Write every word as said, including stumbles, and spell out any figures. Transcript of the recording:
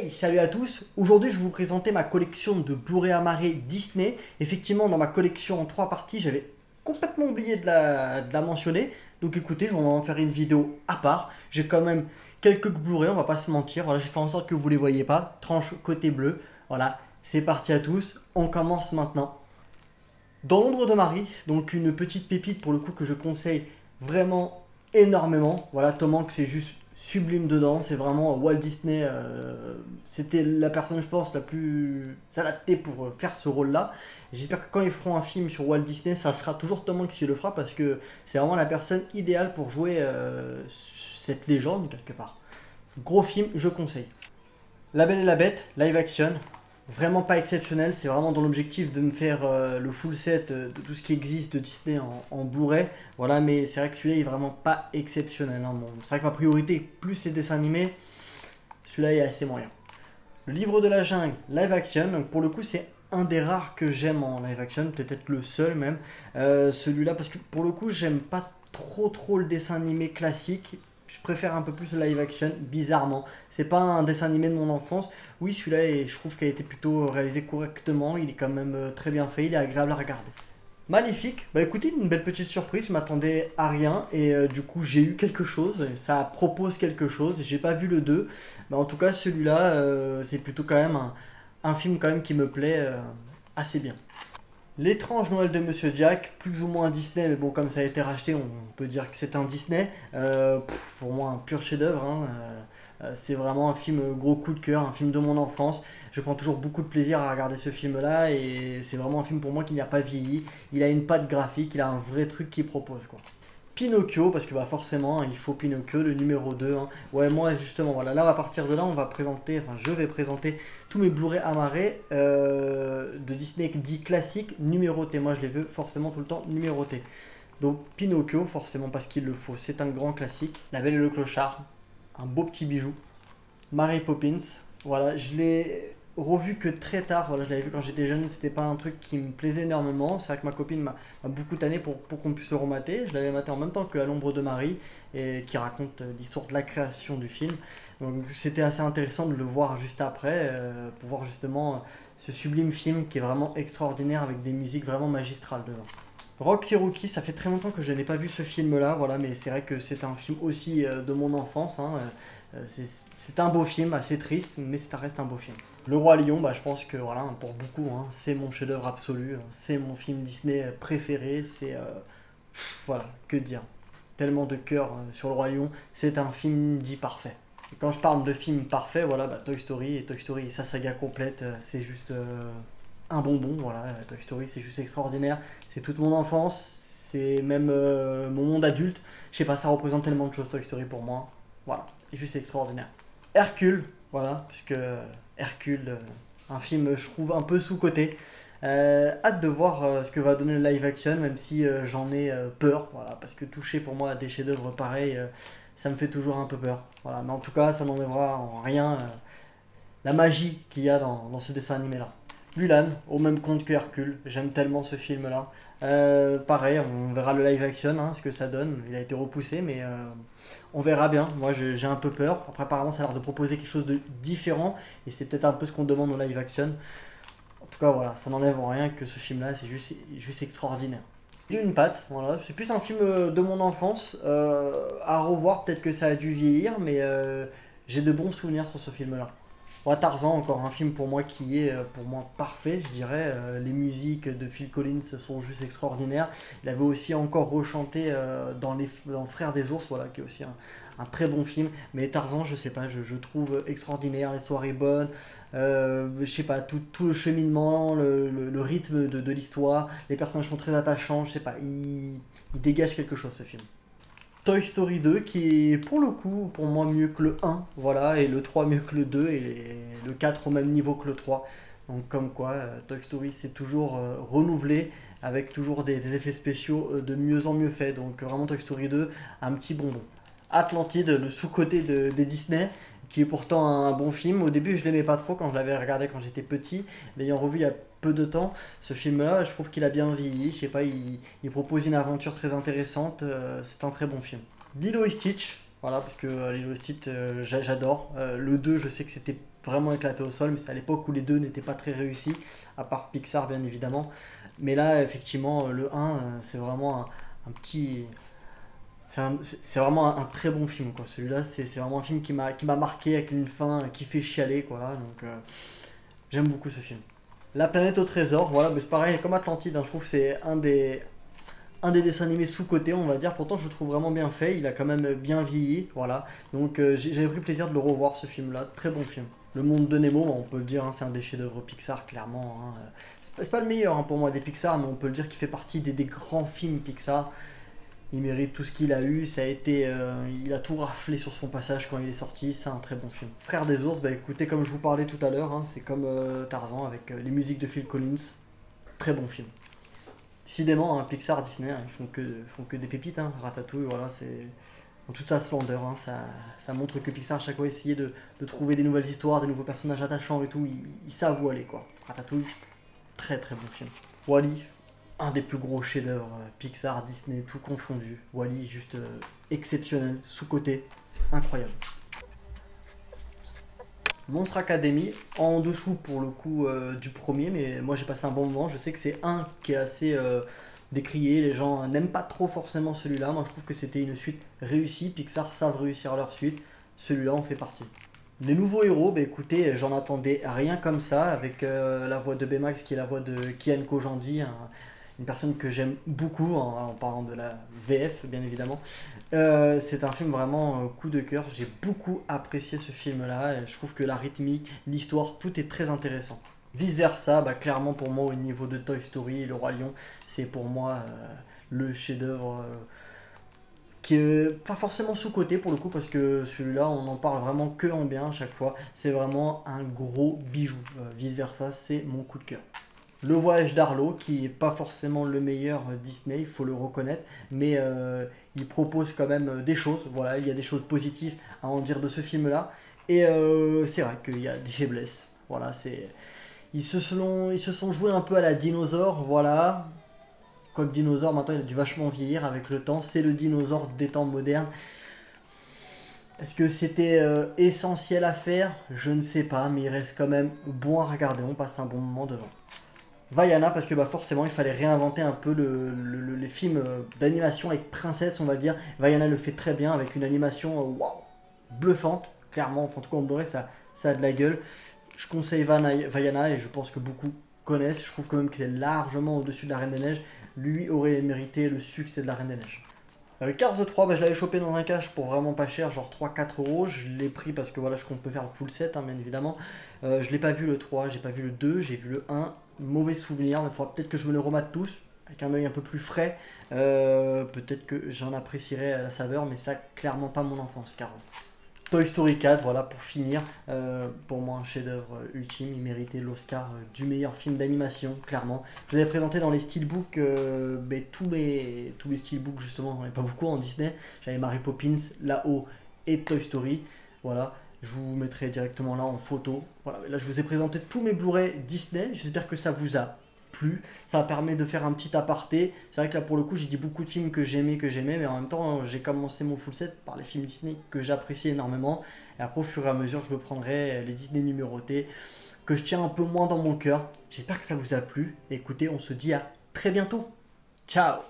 Hey, salut à tous. Aujourd'hui, je vais vous présenter ma collection de Blu-ray Amaray Disney. Effectivement, dans ma collection en trois parties, j'avais complètement oublié de la, de la mentionner. Donc écoutez, on va en faire une vidéo à part. J'ai quand même quelques Blu-ray, on va pas se mentir. Voilà, j'ai fait en sorte que vous les voyez pas. Tranche côté bleu. Voilà, c'est parti à tous. On commence maintenant. Dans l'ombre de Marie, donc une petite pépite pour le coup que je conseille vraiment énormément. Voilà, Tom Hanks, c'est juste sublime dedans, c'est vraiment Walt Disney, euh, c'était la personne je pense la plus adaptée pour faire ce rôle là. J'espère que quand ils feront un film sur Walt Disney, ça sera toujours Tom Hanks qui le fera parce que c'est vraiment la personne idéale pour jouer euh, cette légende quelque part. Gros film, je conseille. La Belle et la Bête, live action, vraiment pas exceptionnel, c'est vraiment dans l'objectif de me faire euh, le full set euh, de tout ce qui existe de Disney en, en Blu-ray, voilà, mais c'est vrai que celui-là est vraiment pas exceptionnel, hein. Bon, c'est vrai que ma priorité plus les dessins animés, celui-là est assez moyen. Le Livre de la Jungle, live action, donc pour le coup c'est un des rares que j'aime en live action, peut-être le seul même, euh, celui-là, parce que pour le coup j'aime pas trop trop le dessin animé classique. Je préfère un peu plus le live action, bizarrement. C'est pas un dessin animé de mon enfance. Oui, celui-là, je trouve qu'il a été plutôt réalisé correctement. Il est quand même très bien fait. Il est agréable à regarder. Magnifique. Bah écoutez, une belle petite surprise. Je m'attendais à rien. Et euh, du coup, j'ai eu quelque chose. Ça propose quelque chose. J'ai pas vu le deux. Mais en tout cas, celui-là, euh, c'est plutôt quand même un, un film quand même qui me plaît euh, assez bien. L'étrange Noël de Monsieur Jack, plus ou moins un Disney, mais bon, comme ça a été racheté, on peut dire que c'est un Disney. Euh, pour moi, un pur chef-d'œuvre. Hein. Euh, c'est vraiment un film gros coup de cœur, un film de mon enfance. Je prends toujours beaucoup de plaisir à regarder ce film-là et c'est vraiment un film pour moi qui n'a pas vieilli. Il a une patte graphique, il a un vrai truc qu'il propose, quoi. Pinocchio, parce que bah forcément, il faut Pinocchio, le numéro deux. Hein. Ouais, moi, justement, voilà, là, à partir de là, on va présenter, enfin, je vais présenter tous mes Blu-ray Amaray euh, de Disney dit classique, numéroté. Moi, je les veux forcément tout le temps numérotés. Donc, Pinocchio, forcément, parce qu'il le faut, c'est un grand classique. La Belle et le Clochard, un beau petit bijou. Mary Poppins, voilà, je l'ai revu que très tard, voilà, je l'avais vu quand j'étais jeune, c'était pas un truc qui me plaisait énormément, c'est vrai que ma copine m'a beaucoup tanné pour, pour qu'on puisse le remater, je l'avais maté en même temps que À l'ombre de Marie, et qui raconte l'histoire de la création du film, donc c'était assez intéressant de le voir juste après, euh, pour voir justement euh, ce sublime film qui est vraiment extraordinaire avec des musiques vraiment magistrales dedans. Rox et Rookie, ça fait très longtemps que je n'ai pas vu ce film-là, voilà, mais c'est vrai que c'est un film aussi euh, de mon enfance, hein, euh, c'est un beau film, assez triste, mais ça reste un beau film. Le Roi Lion, bah, je pense que voilà, pour beaucoup, hein, c'est mon chef-d'œuvre absolu, hein, c'est mon film Disney préféré, c'est... Euh, voilà, que dire, tellement de cœur euh, sur Le Roi Lion, c'est un film dit parfait. Et quand je parle de film parfait, voilà, bah, Toy Story, et Toy Story et sa saga complète, euh, c'est juste... Euh, un bonbon, voilà, Toy Story c'est juste extraordinaire, c'est toute mon enfance, c'est même euh, mon monde adulte, je sais pas, ça représente tellement de choses Toy Story pour moi, voilà, c'est juste extraordinaire. Hercule, voilà, parce que Hercule, un film je trouve un peu sous-côté, euh, hâte de voir euh, ce que va donner le live action, même si euh, j'en ai euh, peur, voilà, parce que toucher pour moi à des chefs-d'œuvre pareils, euh, ça me fait toujours un peu peur, voilà, mais en tout cas ça n'enlèvera en rien euh, la magie qu'il y a dans, dans ce dessin animé là. Mulan, au même compte que Hercule, j'aime tellement ce film-là. Euh, pareil, on verra le live action, hein, ce que ça donne. Il a été repoussé, mais euh, on verra bien. Moi, j'ai un peu peur. Après, apparemment, ça a l'air de proposer quelque chose de différent. Et c'est peut-être un peu ce qu'on demande au live action. En tout cas, voilà, ça n'enlève rien que ce film-là, c'est juste, juste extraordinaire. D'une patte, voilà. C'est plus un film de mon enfance. Euh, à revoir, peut-être que ça a dû vieillir, mais euh, j'ai de bons souvenirs sur ce film-là. Bon, Tarzan, encore un film pour moi qui est pour moi parfait, je dirais. Euh, les musiques de Phil Collins sont juste extraordinaires. Il avait aussi encore rechanté euh, dans, les, dans Frères des Ours, voilà, qui est aussi un, un très bon film. Mais Tarzan, je sais pas, je, je trouve extraordinaire, l'histoire est bonne. Euh, je sais pas, tout, tout le cheminement, le, le, le rythme de, de l'histoire, les personnages sont très attachants, je sais pas, il, il dégage quelque chose ce film. Toy Story deux qui est pour le coup pour moi mieux que le un, voilà, et le trois mieux que le deux et le quatre au même niveau que le trois, donc comme quoi euh, Toy Story c'est toujours euh, renouvelé avec toujours des, des effets spéciaux euh, de mieux en mieux fait, donc vraiment Toy Story deux un petit bonbon. Atlantide, le sous-côté de, des Disney, qui est pourtant un bon film. Au début, je l'aimais pas trop quand je l'avais regardé quand j'étais petit. L'ayant revu il y a peu de temps, ce film-là, je trouve qu'il a bien vieilli. Je sais pas, il, il propose une aventure très intéressante. Euh, c'est un très bon film. Lilo et Stitch, voilà, parce que euh, Lilo et Stitch, euh, j'adore. Euh, le deux, je sais que c'était vraiment éclaté au sol, mais c'est à l'époque où les deux n'étaient pas très réussis, à part Pixar bien évidemment. Mais là effectivement le un c'est vraiment un, un petit... c'est vraiment un, un très bon film quoi. Celui-là c'est vraiment un film qui m'a marqué, avec une fin qui fait chialer quoi, là. Donc euh, j'aime beaucoup ce film. La Planète au Trésor, voilà, c'est pareil comme Atlantide, hein, je trouve que c'est un des... un des dessins animés sous-cotés, on va dire. Pourtant, je le trouve vraiment bien fait. Il a quand même bien vieilli, voilà. Donc, euh, j'avais pris plaisir de le revoir, ce film-là. Très bon film. Le Monde de Nemo, on peut le dire, hein, c'est un des chefs-d'œuvre Pixar, clairement. Hein. C'est pas, pas le meilleur hein, pour moi des Pixar, mais on peut le dire qu'il fait partie des, des grands films Pixar. Il mérite tout ce qu'il a eu. Ça a été, euh, il a tout raflé sur son passage quand il est sorti. C'est un très bon film. Frères des Ours, bah écoutez, comme je vous parlais tout à l'heure, hein, c'est comme euh, Tarzan avec euh, les musiques de Phil Collins. Très bon film. Décidément, hein, Pixar, Disney, hein, ils font que, font que des pépites, hein. Ratatouille, voilà, c'est en toute sa splendeur, hein, ça, ça montre que Pixar, à chaque fois, essayait de, de trouver des nouvelles histoires, des nouveaux personnages attachants et tout, ils, ils savent où aller, quoi. Ratatouille, très très bon film. Wall-E, un des plus gros chefs-d'œuvre, Pixar, Disney, tout confondu. Wall-E, juste euh, exceptionnel, sous-côté, incroyable. Monstres Academy, en dessous pour le coup euh, du premier, mais moi j'ai passé un bon moment. Je sais que c'est un qui est assez euh, décrié, les gens n'aiment pas trop forcément celui-là. Moi je trouve que c'était une suite réussie, Pixar savent réussir leur suite, celui-là en fait partie. Les Nouveaux Héros, bah écoutez, j'en attendais rien comme ça, avec euh, la voix de Baymax qui est la voix de Kian Kojandi, hein, une personne que j'aime beaucoup, en, en parlant de la V F bien évidemment. Euh, c'est un film vraiment euh, coup de cœur, j'ai beaucoup apprécié ce film là, je trouve que la rythmique, l'histoire, tout est très intéressant. Vice-Versa, bah, clairement pour moi au niveau de Toy Story et Le Roi Lion, c'est pour moi euh, le chef-d'œuvre euh, qui est pas forcément sous-côté pour le coup, parce que celui-là on en parle vraiment que en bien à chaque fois, c'est vraiment un gros bijou. Euh, Vice-Versa c'est mon coup de cœur. Le Voyage d'Arlo, qui n'est pas forcément le meilleur Disney, il faut le reconnaître, mais euh, il propose quand même des choses, voilà, il y a des choses positives à en dire de ce film-là, et euh, c'est vrai qu'il y a des faiblesses, voilà, c'est... Ils se sont, ils se sont joués un peu à la dinosaure, voilà, quoique dinosaure, maintenant il a dû vachement vieillir avec le temps, c'est le dinosaure des temps modernes. Est-ce que c'était euh, essentiel à faire? Je ne sais pas, mais il reste quand même bon à regarder, on passe un bon moment devant. Vaiana, parce que bah, forcément il fallait réinventer un peu le, le, le, les films d'animation avec princesse, on va dire. Vaiana le fait très bien avec une animation wow, bluffante, clairement, enfin, en tout cas en Blu-ray ça, ça a de la gueule. Je conseille Vaiana et je pense que beaucoup connaissent, je trouve quand même qu'il est largement au-dessus de La Reine des Neiges, lui aurait mérité le succès de La Reine des Neiges. Euh, Cars trois, bah, je l'avais chopé dans un cash pour vraiment pas cher, genre trois quatre euros, je l'ai pris parce que voilà, je compte faire le full set, hein, bien évidemment. Euh, je l'ai pas vu le trois, j'ai pas vu le deux, j'ai vu le un, mauvais souvenir, il faudra peut-être que je me les remate tous, avec un œil un peu plus frais, euh, peut-être que j'en apprécierai la saveur, mais ça, clairement pas mon enfance, Cars. Toy Story quatre, voilà, pour finir, euh, pour moi un chef-d'œuvre ultime, il méritait l'Oscar du meilleur film d'animation, clairement. Je vous avais présenté dans les steelbooks, euh, mais tous les, tous les steelbooks, justement, j'en ai pas beaucoup en Disney, j'avais Mary Poppins, là-haut, et Toy Story, voilà, je vous mettrai directement là en photo. Voilà, là je vous ai présenté tous mes Blu-ray Disney, j'espère que ça vous a plu, ça permet de faire un petit aparté. C'est vrai que là pour le coup j'ai dit beaucoup de films que j'aimais, que j'aimais, mais en même temps j'ai commencé mon full set par les films Disney que j'apprécie énormément, et après au fur et à mesure je me prendrai les Disney numérotés que je tiens un peu moins dans mon cœur. J'espère que ça vous a plu, écoutez, on se dit à très bientôt, ciao.